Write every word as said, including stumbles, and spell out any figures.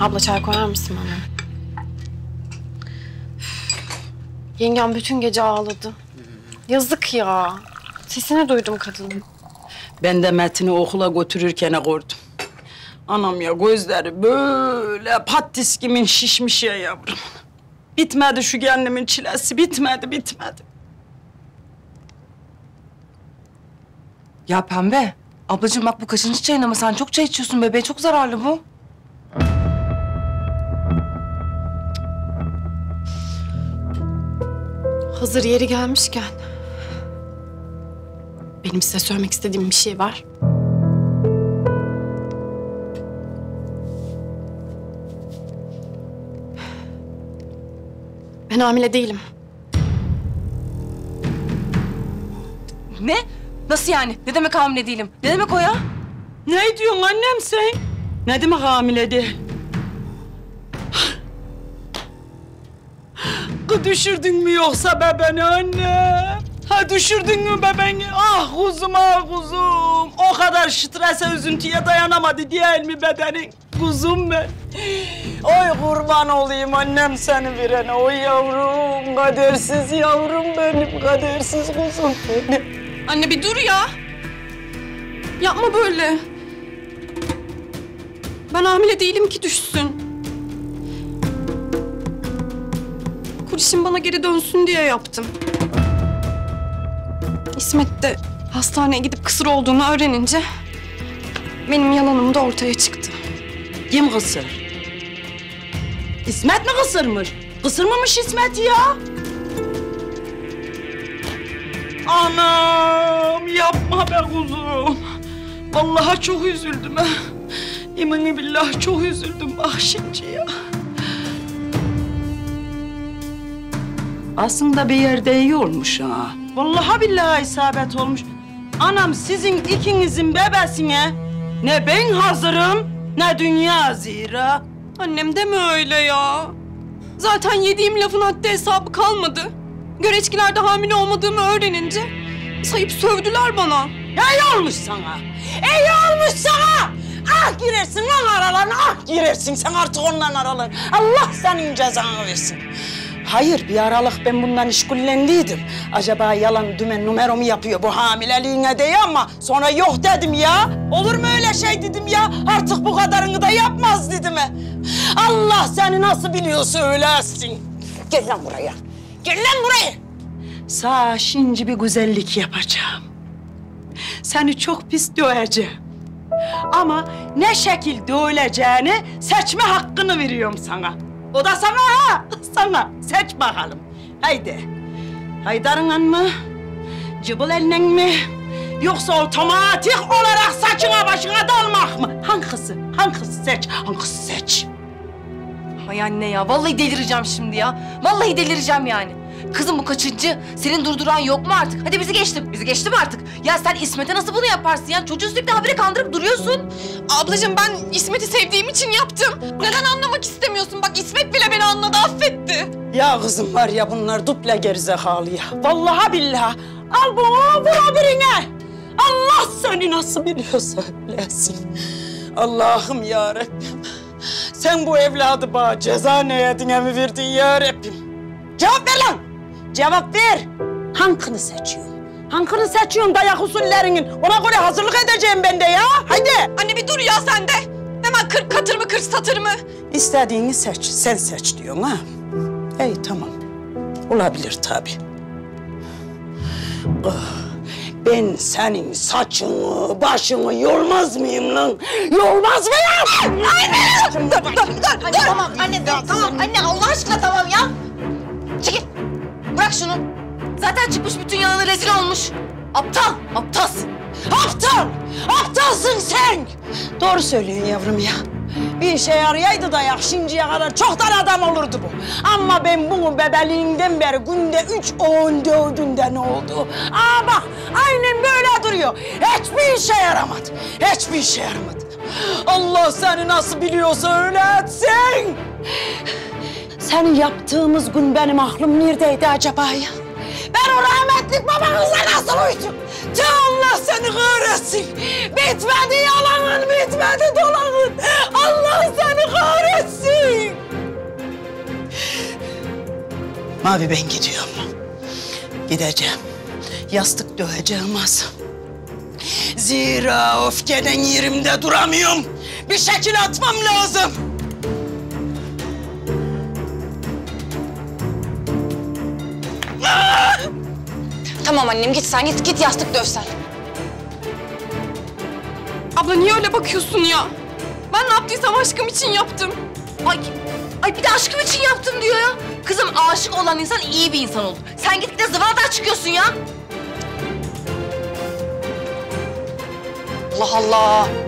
Abla çay koyar mısın bana? Yengem bütün gece ağladı. Yazık ya. Sesini duydum kadının. Ben de Metin'i okula götürürken gördüm. Anam ya, gözleri böyle patis gibi şişmiş ya yavrum. Bitmedi şu kendimin çilesi, bitmedi, bitmedi. Ya Pembe, ablacığım bak bu kaçıncı çayın ama sen çok çay içiyorsun bebeğe, çok zararlı bu. Hazır yeri gelmişken... benim size söylemek istediğim bir şey var. Ben hamile değilim. Ne? Nasıl yani? Ne demek hamile değilim? Ne demek o ya? Ne diyorsun annem sen? Ne demek hamile değil? Düşürdün mü yoksa bebeğini anne? Ha düşürdün mü bebeğini? Ah kuzum, ah kuzum. O kadar strese, üzüntüye dayanamadı değil mi bedenin? Kuzum ben. Oy kurban olayım annem seni verene. Oy yavrum, kadersiz yavrum benim. Kadersiz kuzum benim. Anne bir dur ya. Yapma böyle. Ben hamile değilim ki düşsün. Kurşun bana geri dönsün diye yaptım. İsmet de hastaneye gidip kısır olduğunu öğrenince... benim yalanım da ortaya çıktı. Kim kısır? İsmet mi kısırmış? Kısırmamış İsmet ya. Anam yapma be kuzum. Vallahi çok üzüldüm ha. Yemin billah çok üzüldüm bak şimdi ya. Aslında bir yerde iyi olmuş ha. Vallahi billahi isabet olmuş. Anam sizin ikinizin bebesine ne ben hazırım ne dünya zira. Annem deme öyle ya. Zaten yediğim lafın haddi hesabı kalmadı. Göreçkilerde hamile olmadığımı öğrenince sayıp sövdüler bana. İyi olmuş sana. İyi olmuş sana. Ah girersin lan aralarına, ah girersin sen artık onların aralarına. Allah senin cezanı versin. Hayır, bir aralık ben bundan işgullendiydim. Acaba yalan dümen numaramı yapıyor bu hamileliğine diye ama sonra yok dedim ya. Olur mu öyle şey dedim ya, artık bu kadarını da yapmaz dedim. Allah seni nasıl biliyorsa öylesin. Gel lan buraya, gel lan buraya. Sana şimdi bir güzellik yapacağım. Seni çok pis döveceğim. Ama ne şekil dövüleceğini seçme hakkını veriyorum sana. O da sana ha, sana. Seç bakalım. Haydi. Haydarınla mı, cıbıl elle mi, yoksa otomatik olarak saçına başına dalmak mı? Hangisi, hangisi seç, hangisi seç. Hay anne ya, vallahi delireceğim şimdi ya. Vallahi delireceğim yani. Kızım bu kaçıncı, senin durduran yok mu artık? Hadi bizi geçtim, bizi geçtim artık. Ya sen İsmet'e nasıl bunu yaparsın ya? Çocuğu sürekli haberi kandırıp duruyorsun. Ablacığım ben İsmet'i sevdiğim için yaptım. Neden anlamak istemiyorsun? Bak İsmet bile beni anladı, affetti. Ya kızım var ya bunlar duple gerizekalı ya. Vallahi billahi. Al bunu, vur birine. Allah seni nasıl biliyorsa bilesin. Allah'ım ya Rabbim. Sen bu evladı bana ceza niyetine mi verdin ya Rabbim? Cevap ver lan! Cevap ver! Hankını seçiyorsun. Hankını seçiyorsun dayak usullerinin. Ona göre hazırlık edeceğim ben de ya. Haydi! Anne bir dur ya sen de. Hemen kırk katır mı, kırk satır mı? İstediğini seç. Sen seç diyorsun ha. İyi tamam. Olabilir tabii. Oh. Ben senin saçını, başını yormaz mıyım lan? Yormaz mıyım? Anne! Dur, dur, dur! Anne tamam, anne dur, tamam. Anne Allah aşkına tamam ya. Çekil! Bırak şunu! Zaten çıkmış bütün yanına rezil olmuş. Aptal! Aptalsın! Aptal! Aptalsın sen! Doğru söylüyorsun yavrum ya. Bir işe yarayaydı da ya şimdiye kadar çoktan adam olurdu bu. Ama ben bunu bebeliğinden beri günde üç on dördünde ne oldu? Aa bak! Aynen böyle duruyor. Hiçbir işe yaramadı. Hiçbir işe yaramadı. Allah seni nasıl biliyorsa öyle etsin! Senin yaptığımız gün benim aklım neredeydi acaba ya? Ben o rahmetlik babanıza nasıl uydum? Tüh Allah seni kahretsin! Bitmedi yalanın, bitmedi dolanın! Allah seni kahretsin! Mavi ben gidiyorum. Gideceğim. Yastık döveceğim az. Zira öfkeden yerimde duramıyorum. Bir şekil atmam lazım. Tamam annem git sen git git yastık dövsen. Abla niye öyle bakıyorsun ya? Ben ne yaptıysam aşkım için yaptım. Ay, ay bir de aşkım için yaptım diyor ya. Kızım aşık olan insan iyi bir insan olur. Sen git de zıvanadan çıkıyorsun ya. Allah Allah.